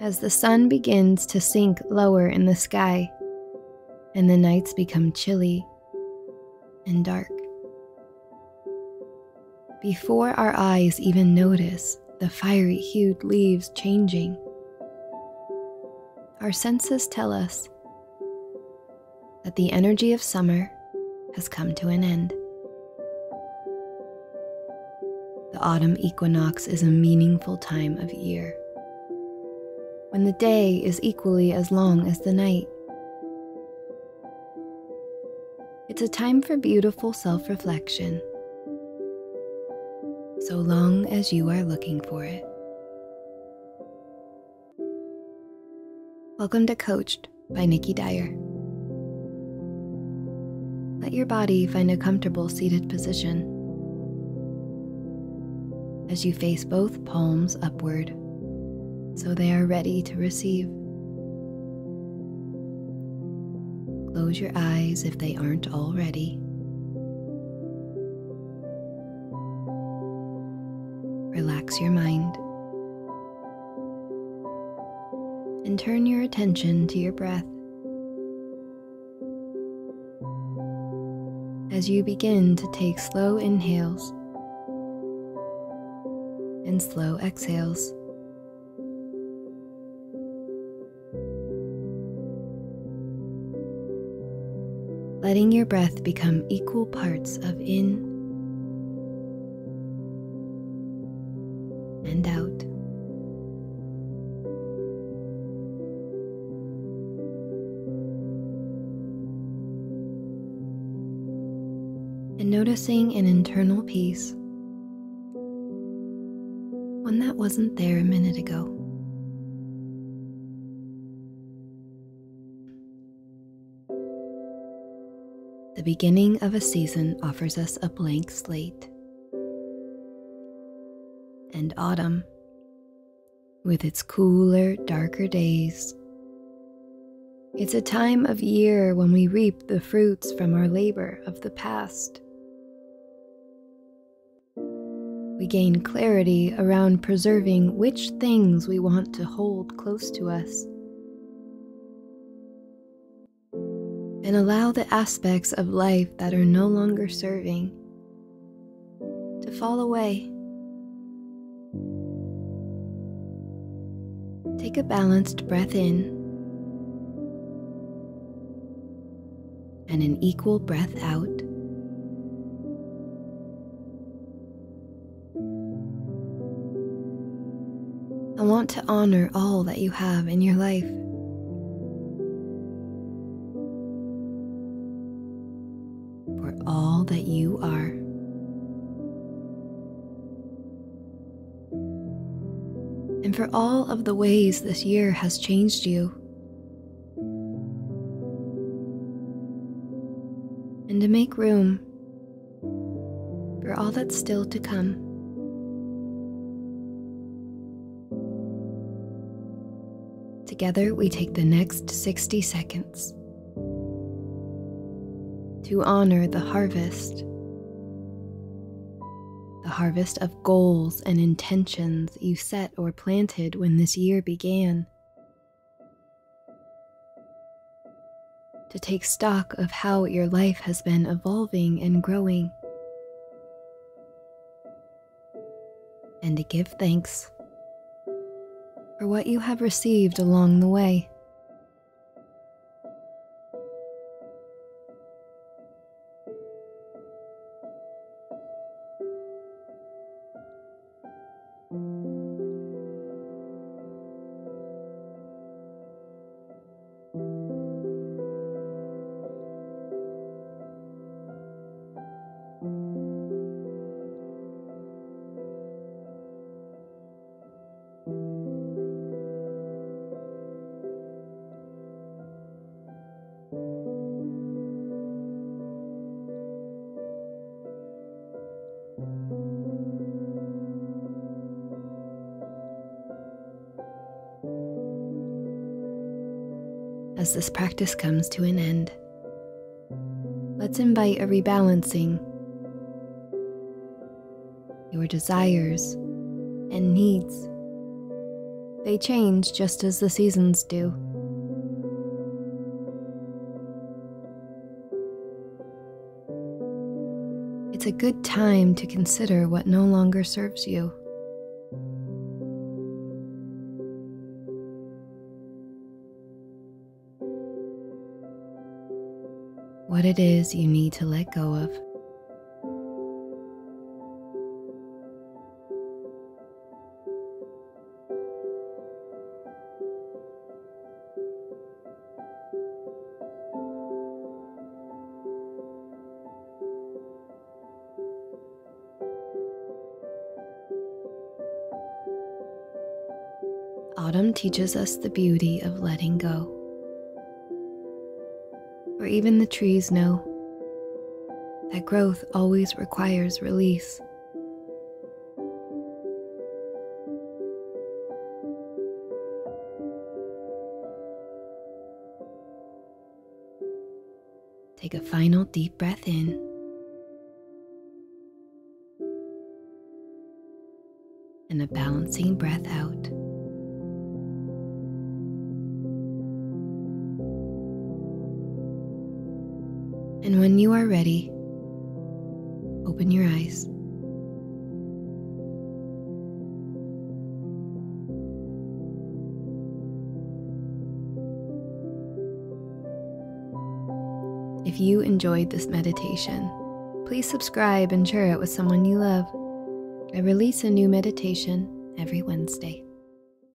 as the sun begins to sink lower in the sky, and the nights become chilly and dark. Before our eyes even notice the fiery hued leaves changing, our senses tell us that the energy of summer has come to an end. The autumn equinox is a meaningful time of year, when the day is equally as long as the night. It's a time for beautiful self-reflection, so long as you are looking for it. Welcome to Coached by Nikki Dyer. Let your body find a comfortable seated position as you face both palms upward so they are ready to receive. Close your eyes if they aren't already. Relax your mind and turn your attention to your breath. As you begin to take slow inhales and slow exhales, letting your breath become equal parts of in and out. And noticing an internal peace, one that wasn't there a minute ago. The beginning of a season offers us a blank slate, and autumn, with its cooler, darker days, it's a time of year when we reap the fruits from our labor of the past. We gain clarity around preserving which things we want to hold close to us, and allow the aspects of life that are no longer serving to fall away. Take a balanced breath in and an equal breath out. I want to honor all that you have in your life. For all that you are. And for all of the ways this year has changed you. And to make room for all that's still to come. Together, we take the next 60 seconds to honor the harvest of goals and intentions you set or planted when this year began, to take stock of how your life has been evolving and growing, and to give thanks for what you have received along the way. As this practice comes to an end, let's invite a rebalancing. Your desires and needs They change just as the seasons do. It's a good time to consider what no longer serves you. What it is you need to let go of. Autumn teaches us the beauty of letting go. For even the trees know that growth always requires release. Take a final deep breath in and a balancing breath out. And when you are ready, open your eyes. If you enjoyed this meditation, please subscribe and share it with someone you love. I release a new meditation every Wednesday.